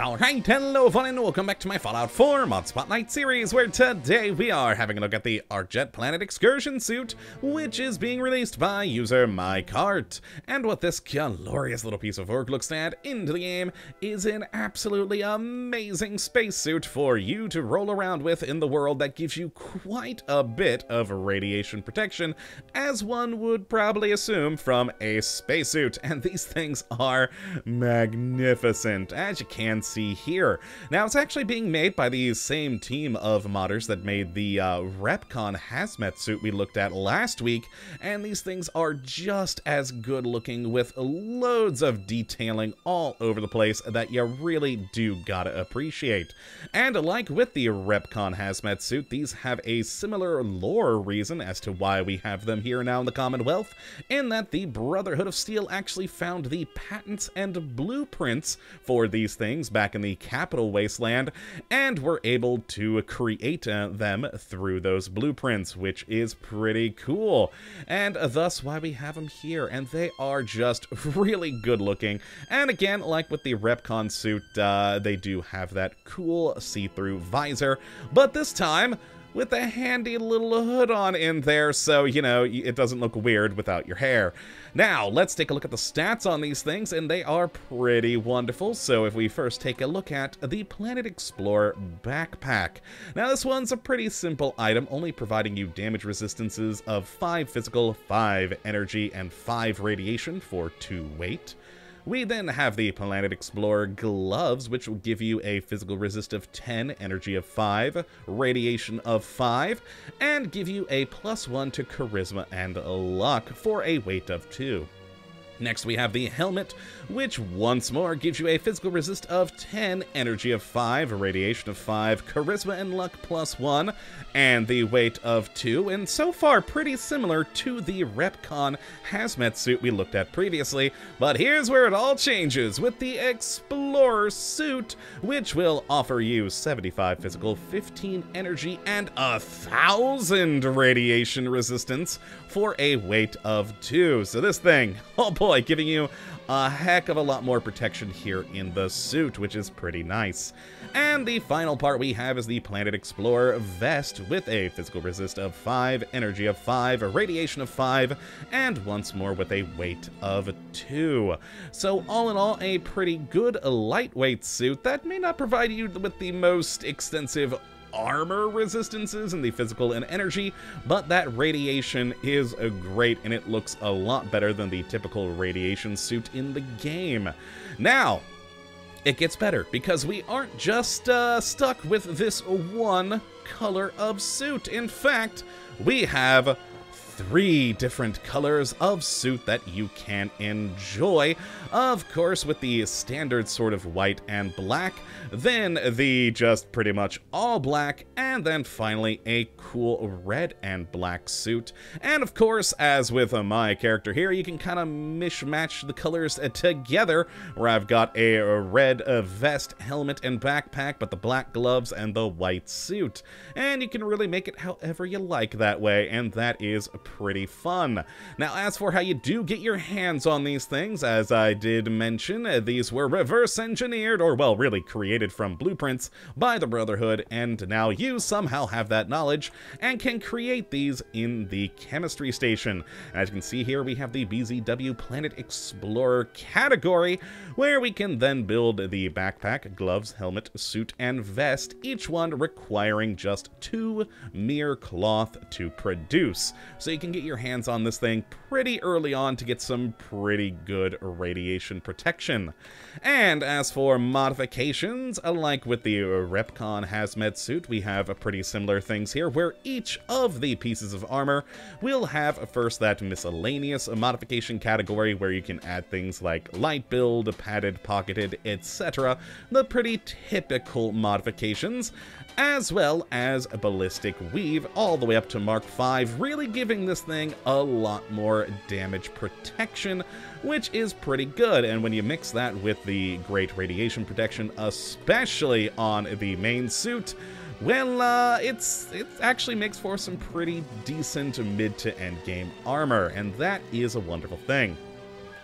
Alright, hello everyone, and welcome back to my Fallout 4 Mod Spotlight series, where today we are having a look at the ArcJet Planet Excursion Suit, which is being released by user MyCart. And what this glorious little piece of work looks at into the game is an absolutely amazing spacesuit for you to roll around with in the world that gives you quite a bit of radiation protection, as one would probably assume from a spacesuit. And these things are magnificent, as you can see here. Now, it's actually being made by the same team of modders that made the RepConn Hazmat Suit we looked at last week, and these things are just as good looking with loads of detailing all over the place that you really do gotta appreciate. And like with the RepConn Hazmat Suit, these have a similar lore reason as to why we have them here now in the Commonwealth, in that the Brotherhood of Steel actually found the patents and blueprints for these things back in the Capital Wasteland, and were able to create them through those blueprints, which is pretty cool, and thus why we have them here. And they are just really good looking, and again, like with the RepConn suit, they do have that cool see-through visor, but this time with a handy little hood on in there, so, you know, it doesn't look weird without your hair. Now, let's take a look at the stats on these things, and they are pretty wonderful. So if we first take a look at the Planet Explorer Backpack. Now, this one's a pretty simple item, only providing you damage resistances of 5 physical, 5 energy, and 5 radiation for 2 weight. We then have the Planet Explorer Gloves, which will give you a physical resist of 10, energy of 5, radiation of 5, and give you a +1 to charisma and luck for a weight of 2. Next, we have the Helmet, which once more gives you a physical resist of 10, energy of 5, radiation of 5, charisma and luck +1, and the weight of 2, and so far pretty similar to the RepConn Hazmat suit we looked at previously. But here's where it all changes with the Explorer suit, which will offer you 75 physical, 15 energy, and 1,000 radiation resistance for a weight of 2. So this thing, oh boy, giving you a heck of a lot more protection here in the suit, which is pretty nice. And the final part we have is the Planet Explorer Vest, with a physical resist of 5, energy of 5, radiation of 5, and once more with a weight of 2. So all in all, a pretty good lightweight suit that may not provide you with the most extensive armor resistances in the physical and energy, but that radiation is great, and it looks a lot better than the typical radiation suit in the game. Now, it gets better, because we aren't just stuck with this one color of suit. In fact, we have 3 different colors of suit that you can enjoy. Of course, with the standard sort of white and black, then the just pretty much all black, and then finally a cool red and black suit. And of course, as with my character here, you can kind of mishmash the colors together, where I've got a red vest, helmet, and backpack, but the black gloves and the white suit. And you can really make it however you like that way, and that is pretty fun. Now, as for how you do get your hands on these things, as I did mention, these were reverse engineered, or well, really created from blueprints by the Brotherhood, and now you somehow have that knowledge and can create these in the chemistry station. As you can see here, we have the BZW Planet Explorer category, where we can then build the backpack, gloves, helmet, suit, and vest, each one requiring just 2 mere cloth to produce. So you can get your hands on this thing pretty early on to get some pretty good radiation protection. And as for modifications, like with the RepConn Hazmat suit, we have pretty similar things here, where each of the pieces of armor will have first that miscellaneous modification category, where you can add things like light build, padded, pocketed, etc. The pretty typical modifications, as well as ballistic weave, all the way up to Mark V, really giving this thing a lot more damage protection, which is pretty good. And when you mix that with the great radiation protection, especially on the main suit, well, it actually makes for some pretty decent mid to end game armor, and that is a wonderful thing.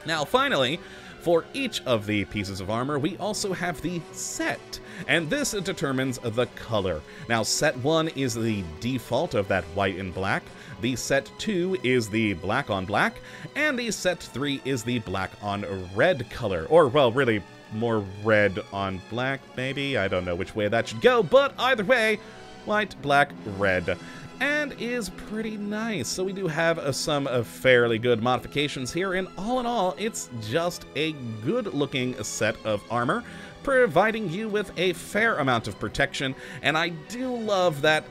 Now, finally, For each of the pieces of armor, we also have the set, and this determines the color. Now, set 1 is the default of that white and black, the set 2 is the black on black, and the set 3 is the black on red color, or, well, really, more red on black, maybe? I don't know which way that should go, but either way, white, black, red. And is pretty nice. So we do have some fairly good modifications here, and all in all, it's just a good-looking set of armor, providing you with a fair amount of protection. And I do love that,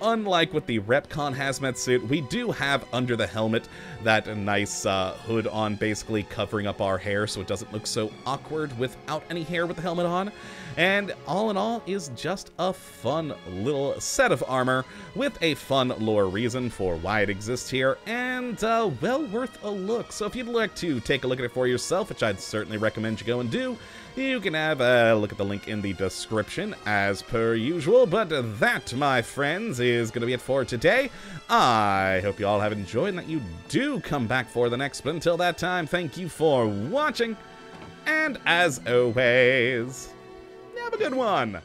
unlike with the RepConn Hazmat Suit, we do have under the helmet that nice hood on, basically covering up our hair so it doesn't look so awkward without any hair with the helmet on. And all in all is just a fun little set of armor with a fun lore reason for why it exists here, and well worth a look. So if you'd like to take a look at it for yourself, which I'd certainly recommend you go and do, you can have a look at the link in the description as per usual. But that, my friends, is going to be it for today. I hope you all have enjoyed and that you do come back for the next. But until that time, thank you for watching, and as always, have a good one.